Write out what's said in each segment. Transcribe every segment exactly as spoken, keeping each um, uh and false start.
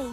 away.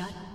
Shut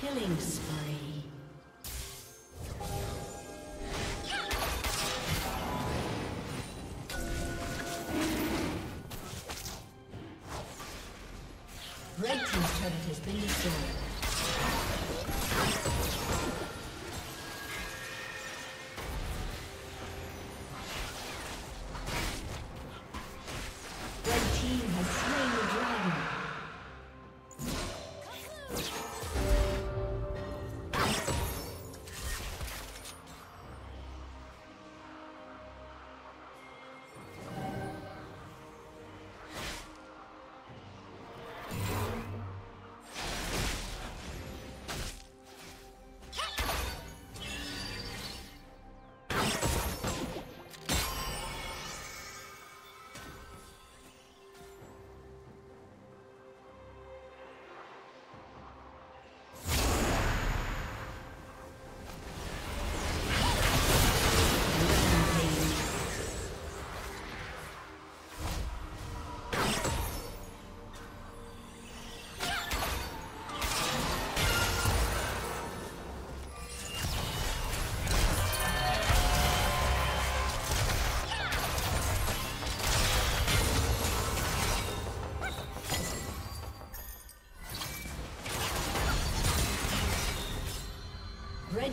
Killing spree. Red Team's turret has been destroyed. Red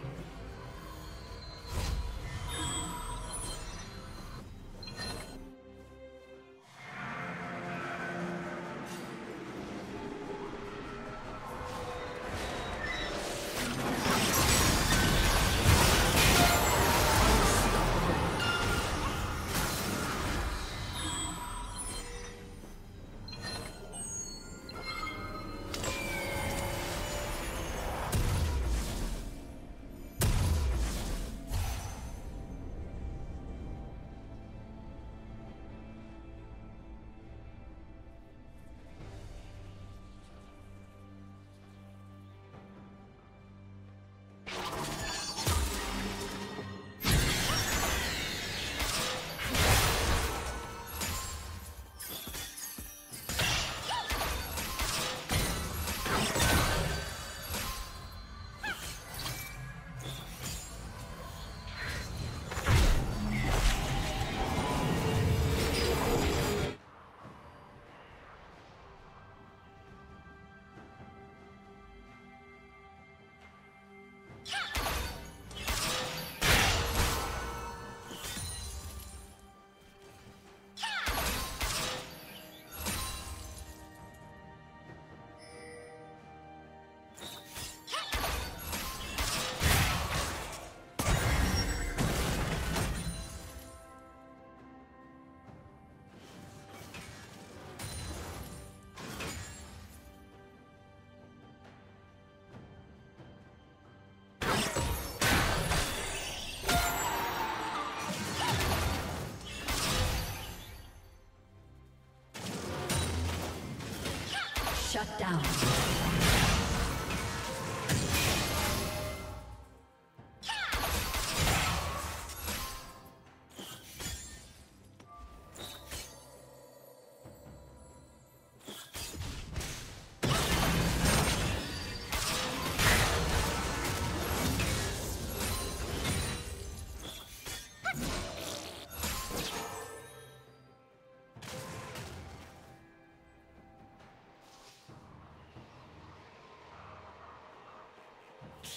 Team's turret has been destroyed. Shut down.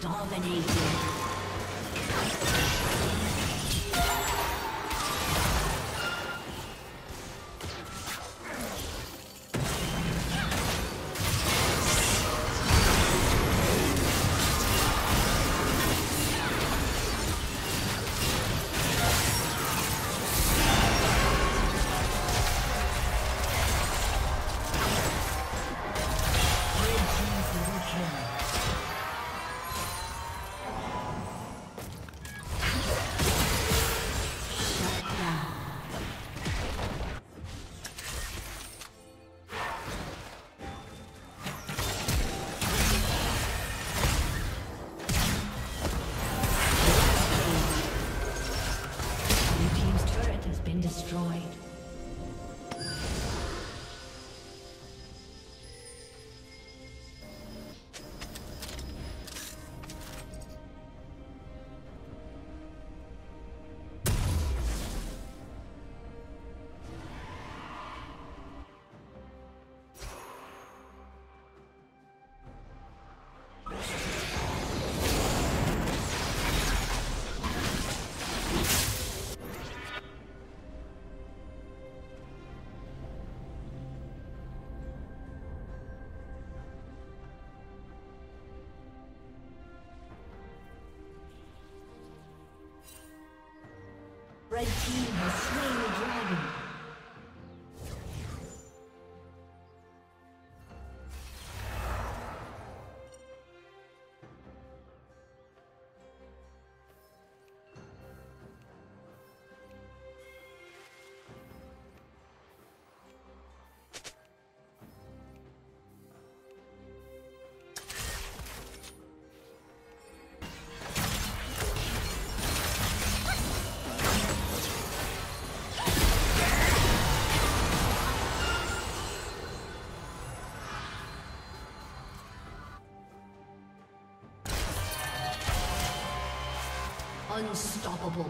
Dominated. Red team has slain the dragon. Unstoppable.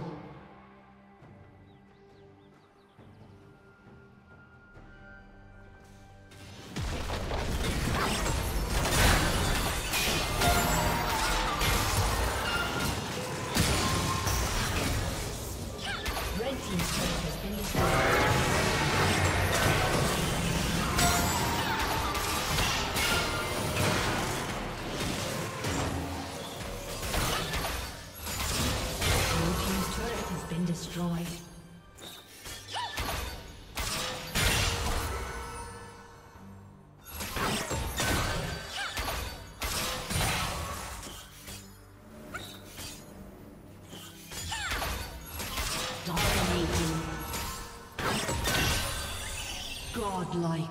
Red team's turret has been destroyed. Destroyed. Dominating. Godlike.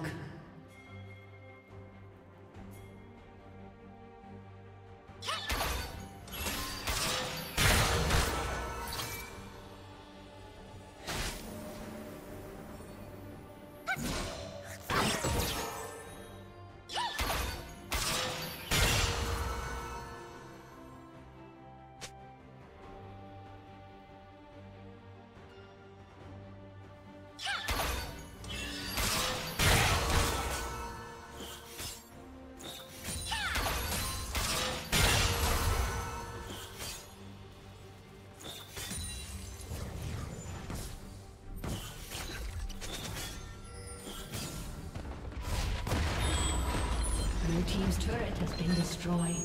Your team's turret has been destroyed.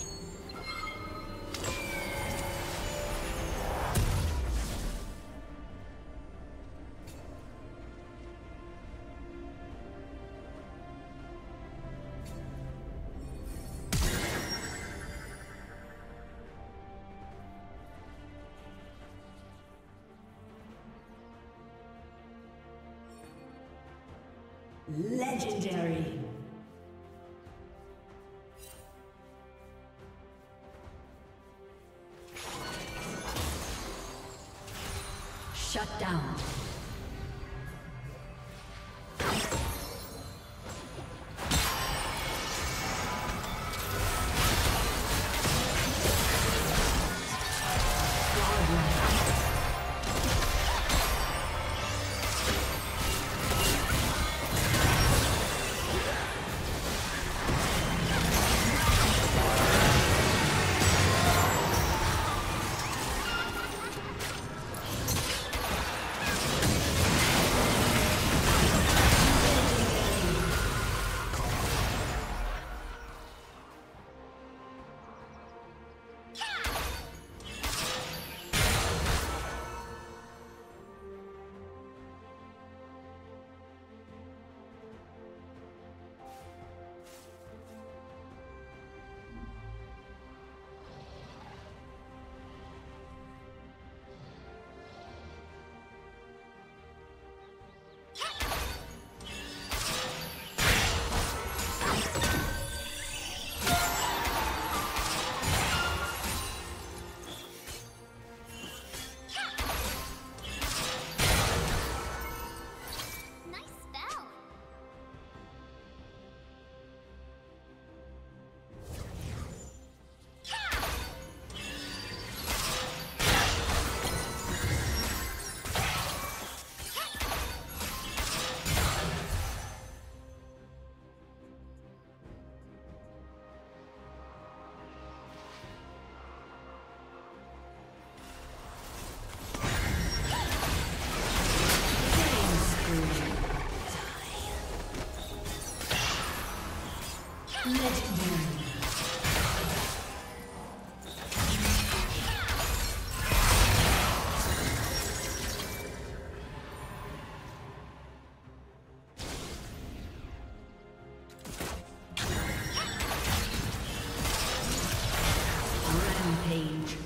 Legendary. Shut down. Rampage.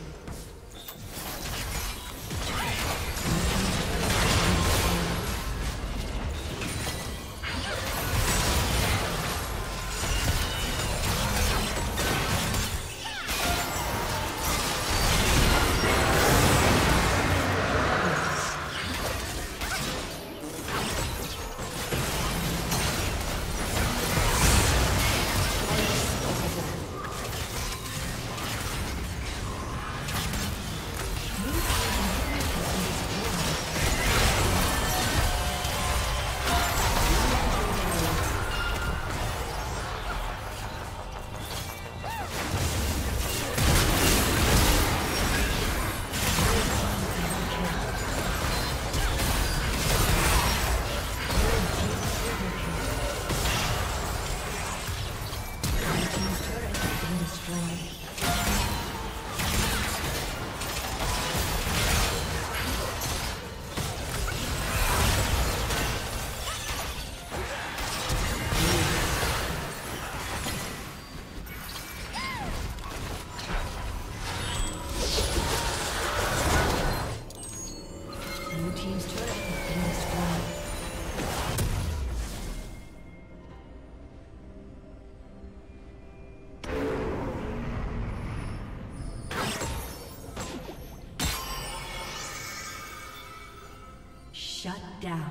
Shut down.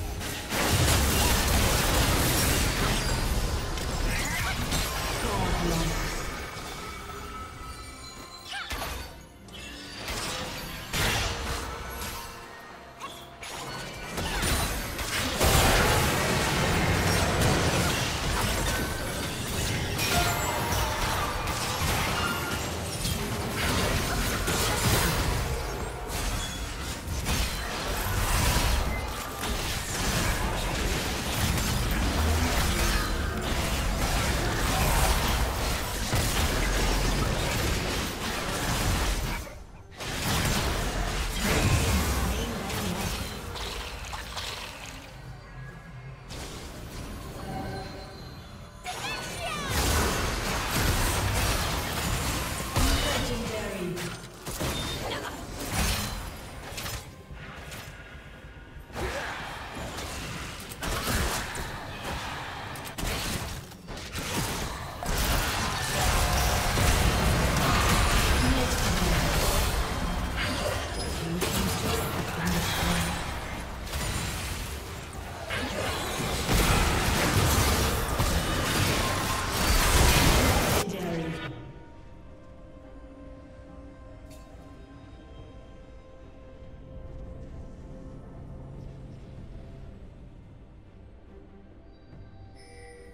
Godlike.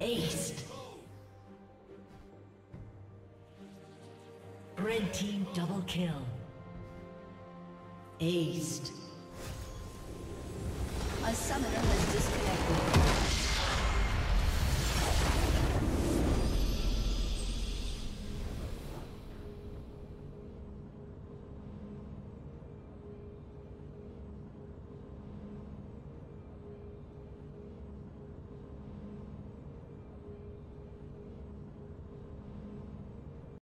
Aced. Red team double kill. Aced. A summoner has